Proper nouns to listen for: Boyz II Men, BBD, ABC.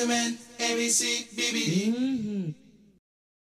Boyz II Men, ABC, BBD.